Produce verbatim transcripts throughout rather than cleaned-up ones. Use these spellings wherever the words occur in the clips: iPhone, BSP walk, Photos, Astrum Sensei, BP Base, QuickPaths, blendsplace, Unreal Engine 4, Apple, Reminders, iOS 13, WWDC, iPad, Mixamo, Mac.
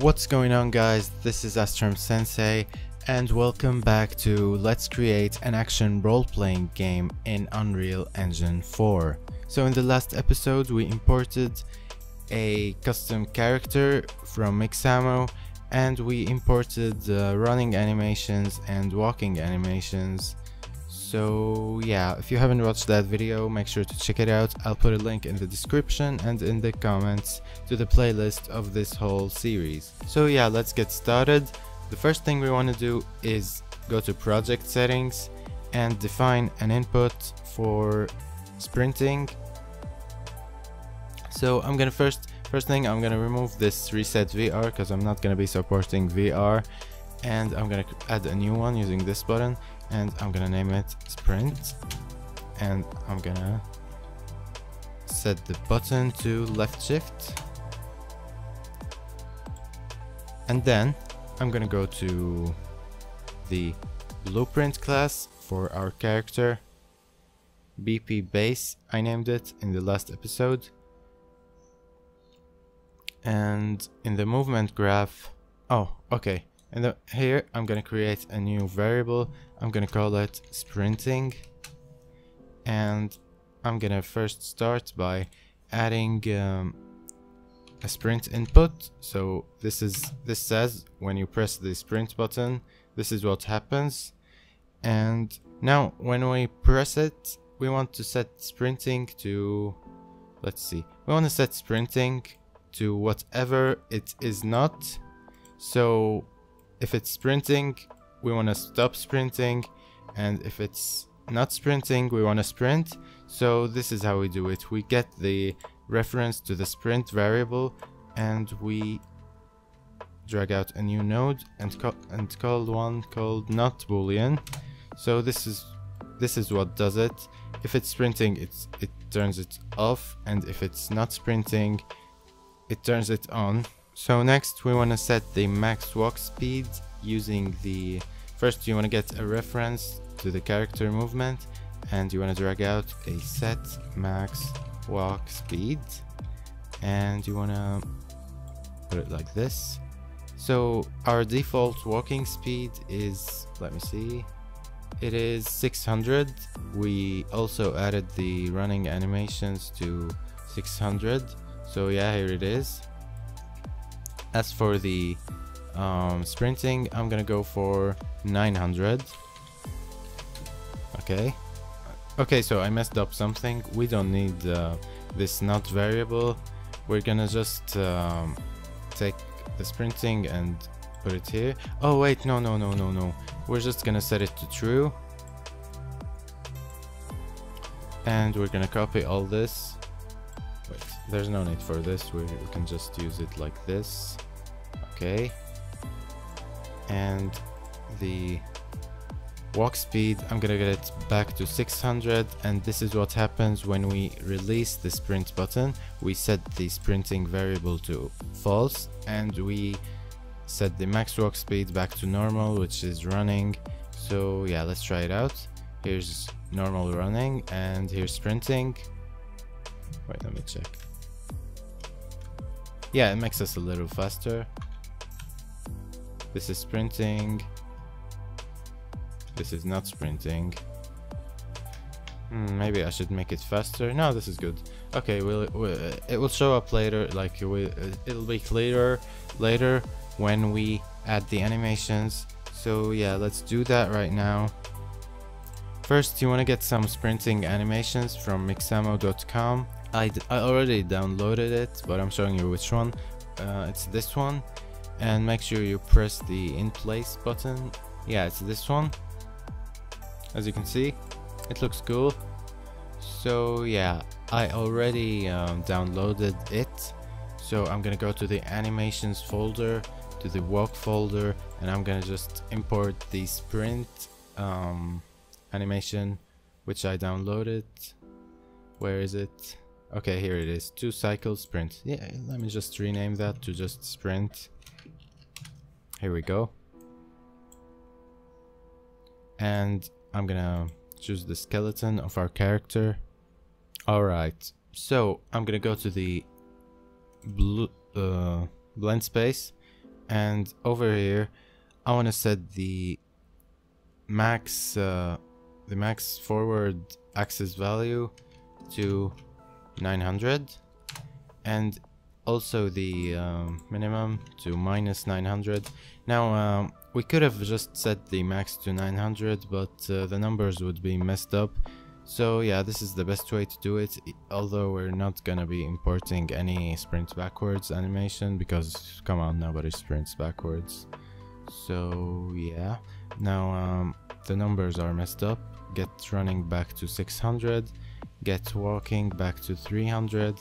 What's going on, guys? This is Astrum Sensei and welcome back to Let's Create an Action Role-Playing Game in Unreal Engine four. So in the last episode we imported a custom character from Mixamo and we imported uh, running animations and walking animations. So yeah, if you haven't watched that video, make sure to check it out. I'll put a link in the description and in the comments to the playlist of this whole series. So yeah, let's get started. The first thing we want to do is go to project settings and define an input for sprinting. So I'm gonna first first thing I'm gonna remove this reset V R because I'm not gonna be supporting V R, and I'm gonna add a new one using this button, and I'm gonna name it sprint, and I'm gonna set the button to left shift, and then I'm gonna go to the blueprint class for our character, B P Base I named it in the last episode, and in the movement graph, oh okay and the, here I'm gonna create a new variable. I'm gonna call it sprinting, and I'm gonna first start by adding um, a sprint input. So this is this says when you press the sprint button, this is what happens. And now when we press it, we want to set sprinting to, let's see, we want to set sprinting to whatever it is not. So if it's sprinting, we want to stop sprinting, and if it's not sprinting, we want to sprint. So this is how we do it. We get the reference to the sprint variable and we drag out a new node and call, and call one called not boolean. So this is this is what does it. If it's sprinting, it's it turns it off, and if it's not sprinting, it turns it on. So next we want to set the max walk speed using the, first you want to get a reference to the character movement and you want to drag out a set max walk speed, and you want to put it like this. So our default walking speed is, let me see, it is six hundred. We also added the running animations to six hundred. So yeah, here it is. As for the um, sprinting, I'm gonna go for nine hundred. Okay. Okay, so I messed up something. We don't need uh, this not variable. We're gonna just um, take the sprinting and put it here. Oh wait, no, no, no, no, no. We're just gonna set it to true. And we're gonna copy all this. Wait, there's no need for this, we can just use it like this. Okay, and the walk speed, I'm gonna get it back to six hundred, and this is what happens when we release the sprint button. We set the sprinting variable to false and we set the max walk speed back to normal, which is running. So yeah, let's try it out. Here's normal running and here's sprinting. Wait, let me check. Yeah, it makes us a little faster. This is sprinting. This is not sprinting. Hmm, maybe I should make it faster. No, this is good. Okay, we'll, we'll, it will show up later. Like we'll, it'll be clearer later when we add the animations. So yeah, let's do that right now. First, you want to get some sprinting animations from mixamo dot com. I, d I already downloaded it, but I'm showing you which one. Uh, it's this one. And make sure you press the in place button. Yeah, it's this one. As you can see, it looks cool. So yeah, I already um, downloaded it. So I'm gonna go to the animations folder, to the walk folder, and I'm gonna just import the sprint um, animation which I downloaded. Where is it? Okay, here it is. Two cycle sprint. Yeah, let me just rename that to just sprint. Here we go. And I'm gonna choose the skeleton of our character. Alright, so I'm gonna go to the blue, uh, blend space and over here I want to set the max uh, the max forward axis value to nine hundred, and also the um, minimum to minus nine hundred. Now um, we could have just set the max to nine hundred, but uh, the numbers would be messed up. So yeah, this is the best way to do it, although we're not gonna be importing any sprint backwards animation, because come on, nobody sprints backwards. So yeah, now um, the numbers are messed up. Get running back to six hundred, get walking back to three hundred,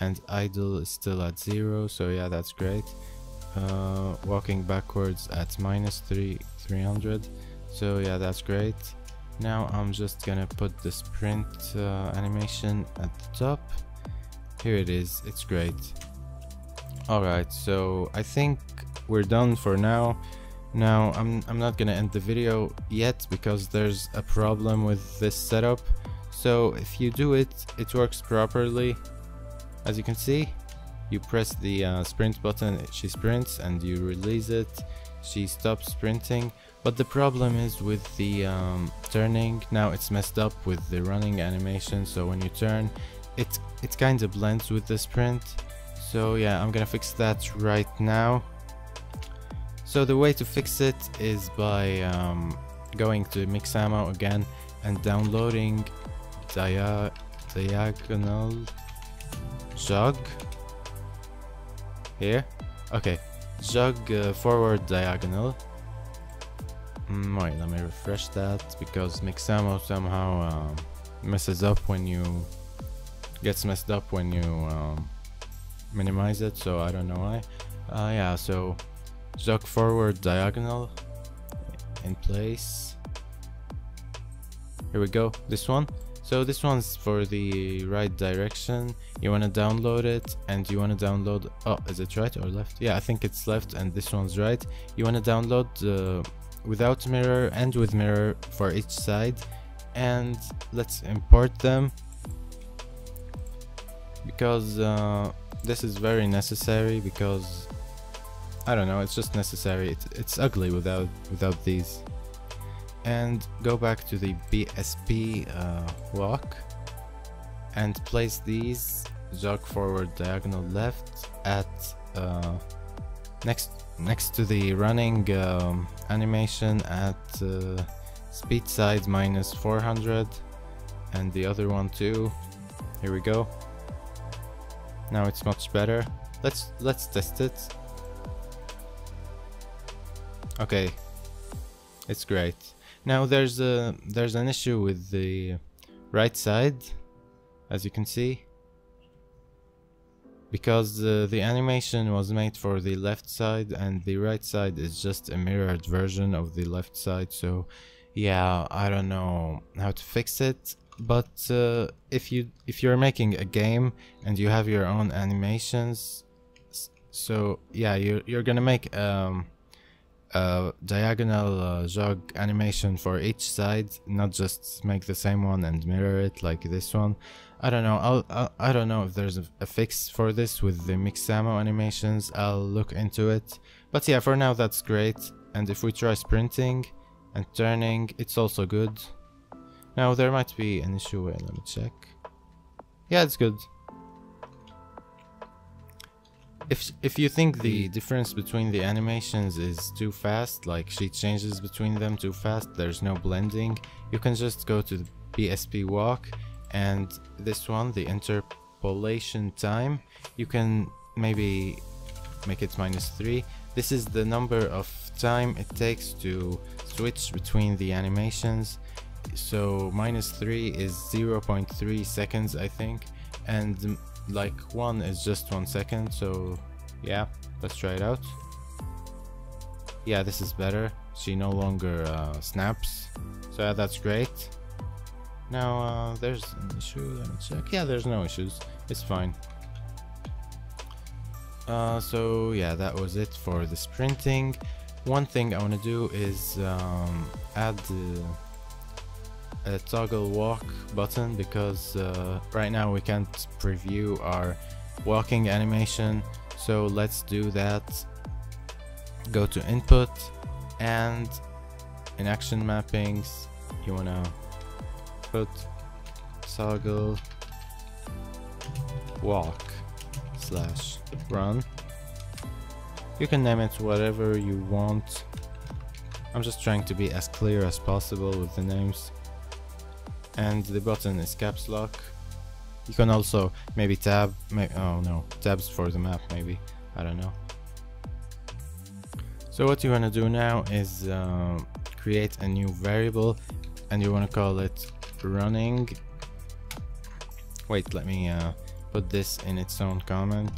and idle is still at zero, so yeah, that's great. Uh, walking backwards at minus three, three hundred, so yeah, that's great. Now I'm just gonna put the sprint uh, animation at the top. Here it is, it's great. Alright, so I think we're done for now. Now I'm, I'm not gonna end the video yet, because there's a problem with this setup. So if you do it, it works properly. As you can see, you press the uh, sprint button, she sprints, and you release it, she stops sprinting. But the problem is with the um, turning. Now it's messed up with the running animation, so when you turn, it, it kind of blends with the sprint. So yeah, I'm gonna fix that right now. So the way to fix it is by um, going to Mixamo again and downloading dia diagonal jog. Here, okay, jog uh, forward diagonal. Wait, let me refresh that, because Mixamo somehow um, messes up when you gets messed up when you um, minimize it, so I don't know why. Uh, yeah, so jog forward diagonal in place. Here we go, this one. So this one's for the right direction. You want to download it, and you want to download, oh, is it right or left? Yeah, I think it's left, and this one's right. You want to download the uh, without mirror and with mirror for each side, and let's import them, because uh, this is very necessary, because I don't know, it's just necessary. It, it's ugly without without these. And go back to the B S P uh, walk and place these jog forward diagonal left at uh, next next to the running um, animation at uh, speed size minus four hundred, and the other one too. Here we go, now it's much better. Let's let's test it. Okay, it's great. Now there's a there's an issue with the right side, as you can see, because uh, the animation was made for the left side, and the right side is just a mirrored version of the left side. So yeah, I don't know how to fix it, but uh, if you if you're making a game and you have your own animations, so yeah, you're, you're gonna make um, a diagonal uh, jog animation for each side, not just make the same one and mirror it like this one. I don't know, I'll, I'll, I don't know if there's a, a fix for this with the Mixamo animations. I'll look into it. But yeah, for now that's great. And if we try sprinting and turning, it's also good. Now there might be an issue, wait, let me check. Yeah, it's good. If, if you think the difference between the animations is too fast, like she changes between them too fast, there's no blending, you can just go to the B S P walk, and this one, the interpolation time, you can maybe make it minus three. This is the number of time it takes to switch between the animations. So minus three is zero point three seconds, I think, and like one is just one second. So yeah, let's try it out. Yeah, this is better. She no longer uh, snaps, so yeah, that's great. Now uh, there's an issue, let me check. Yeah, there's no issues, it's fine. Uh, so yeah, that was it for the sprinting. One thing I want to do is um, add uh, a toggle walk button, because uh, right now we can't preview our walking animation, so let's do that. go to input, and in action mappings you want to put toggle walk slash run. You can name it whatever you want. I'm just trying to be as clear as possible with the names. And the button is caps lock. You can also maybe tab, maybe, oh no, tabs for the map maybe, I don't know. So what you want to do now is uh, create a new variable, and you want to call it running. Wait, let me uh, put this in its own comment,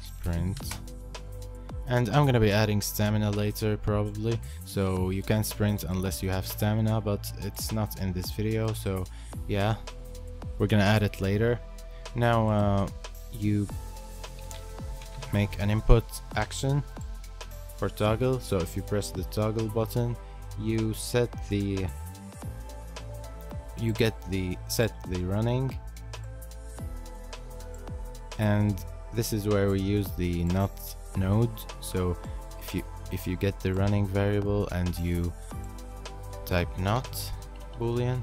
sprint. And I'm gonna be adding stamina later probably, so you can sprint unless you have stamina, but it's not in this video, so yeah, we're gonna add it later. Now uh, you make an input action for toggle, so if you press the toggle button, you set the you get the set the running, and this is where we use the not node. So if you if you get the running variable and you type not boolean,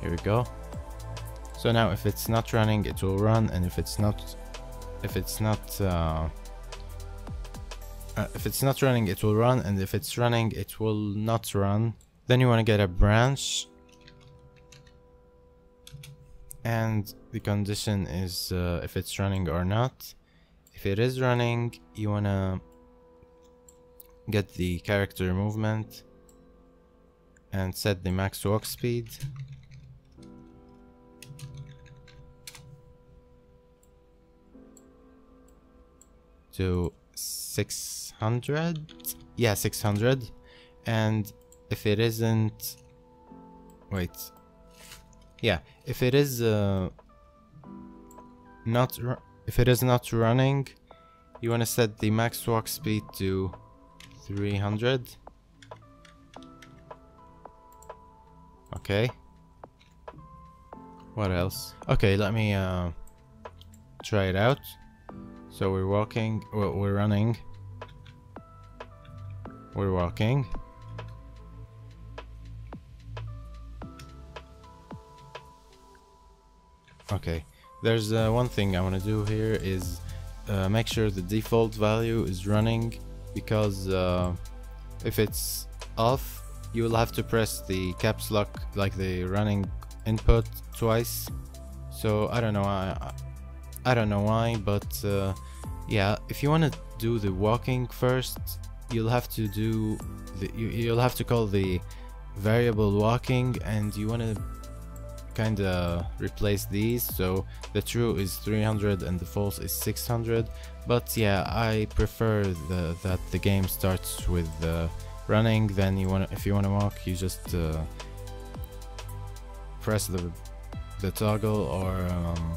here we go. So now if it's not running, it will run, and if it's not if it's not uh, uh, if it's not running, it will run, and if it's running, it will not run. Then you want to get a branch, and the condition is uh, if it's running or not. If it is running, you wanna get the character movement and set the max walk speed. To six hundred? Yeah, six hundred. And if it isn't... Wait. Yeah, if it is uh, not... If it is not running, you want to set the max walk speed to three hundred. Okay. What else? Okay, let me uh, try it out. So we're walking, well, we're running. We're walking. Okay. There's uh, one thing I want to do here is uh, make sure the default value is running, because uh, if it's off, you will have to press the caps lock, like the running input, twice. So I don't know, I, I don't know why, but uh, yeah, if you want to do the walking first, you'll have to do the, you, you'll have to call the variable walking, and you want to kind of replace these, so the true is three hundred and the false is six hundred. But yeah, I prefer the, that the game starts with uh, running. Then you want, if you want to walk, you just uh, press the the toggle, or um,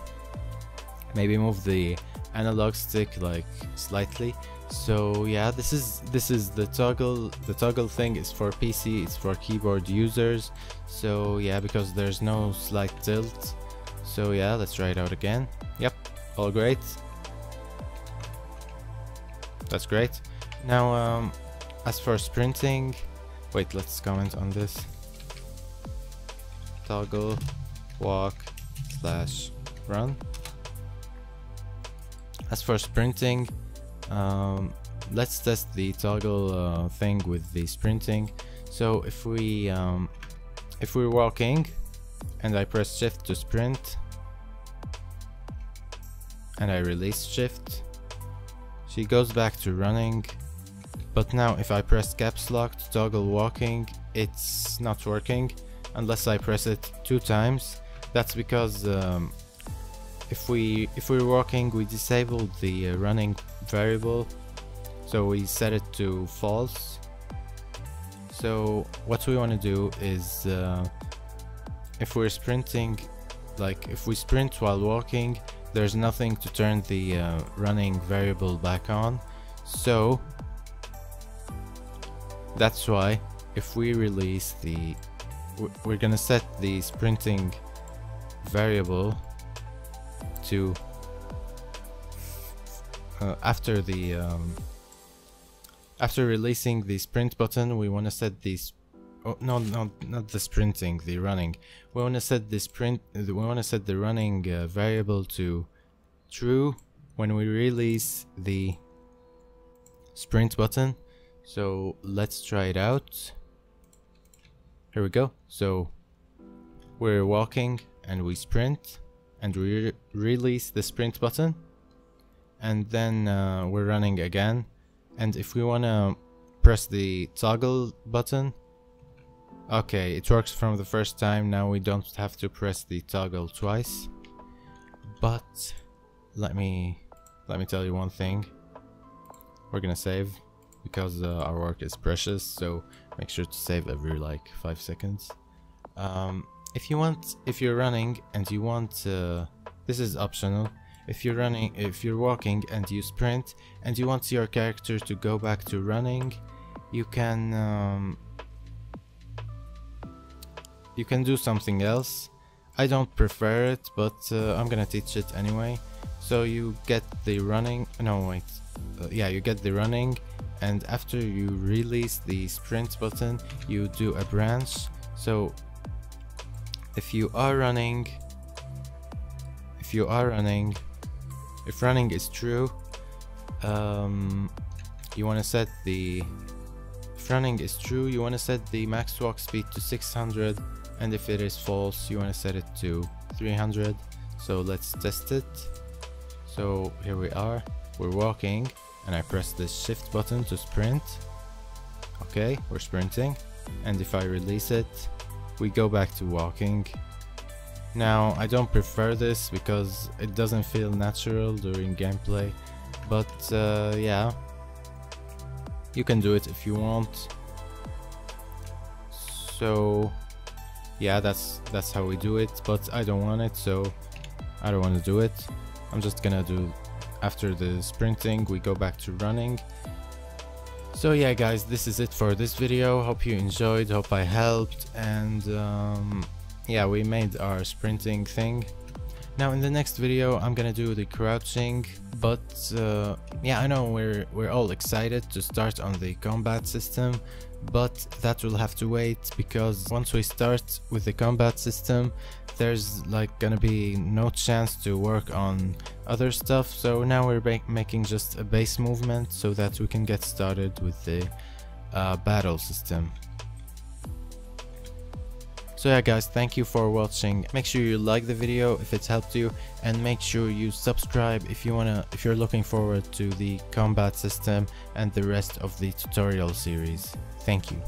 maybe move the analog stick like slightly. So yeah, this is this is the toggle the toggle thing is for P C, it's for keyboard users. So yeah, because there's no slight tilt. So yeah, let's try it out again. Yep, all great. That's great. Now um, as for sprinting, wait, let's comment on this. Toggle walk slash run. As for sprinting, Um, let's test the toggle uh, thing with the sprinting. So if we um, if we're walking and I press shift to sprint and I release shift, she goes back to running. But now if I press caps lock to toggle walking, it's not working unless I press it two times. That's because um, if we if we're walking, we disabled the uh, running variable, so we set it to false. So what we want to do is uh, if we're sprinting, like if we sprint while walking, there's nothing to turn the uh, running variable back on. So that's why if we release the, we're gonna set the sprinting variable to uh, after the um, after releasing the sprint button, we want to set this. Oh no, no, not the sprinting, the running. We want to set the sprint. We want to set the running uh, variable to true when we release the sprint button. So let's try it out. Here we go. So we're walking and we sprint and we re release the sprint button, and then uh, we're running again. And if we want to press the toggle button, okay, it works from the first time. Now we don't have to press the toggle twice. But let me let me tell you one thing. We're gonna save because uh, our work is precious, so make sure to save every like five seconds. Um, if you want, if you're running and you want, uh, this is optional. If you're running, if you're walking and you sprint and you want your character to go back to running, you can um, you can do something else. I don't prefer it, but uh, I'm gonna teach it anyway. So you get the running. No wait, uh, yeah, you get the running. And after you release the sprint button, you do a branch. So if you are running, if you are running, if running is true, um, you want to set the, if running is true, you want to set the max walk speed to six hundred, and if it is false, you want to set it to three hundred. So let's test it. So here we are, we're walking. And I press the shift button to sprint. Okay, we're sprinting. And if I release it, we go back to walking. Now, I don't prefer this because it doesn't feel natural during gameplay. But uh, yeah, you can do it if you want. So yeah, that's that's how we do it. But I don't want it, so I don't want to do it. I'm just gonna do. After the sprinting, we go back to running. So yeah guys, this is it for this video. Hope you enjoyed, hope I helped, and um, yeah, we made our sprinting thing. Now in the next video I'm gonna do the crouching, but uh, yeah, I know we're we're all excited to start on the combat system, but that will have to wait, because once we start with the combat system there's like gonna be no chance to work on other stuff. So now we're making just a base movement so that we can get started with the uh, battle system. So yeah guys, thank you for watching. Make sure you like the video if it's helped you, and make sure you subscribe if you wanna, if you're looking forward to the combat system and the rest of the tutorial series. Thank you.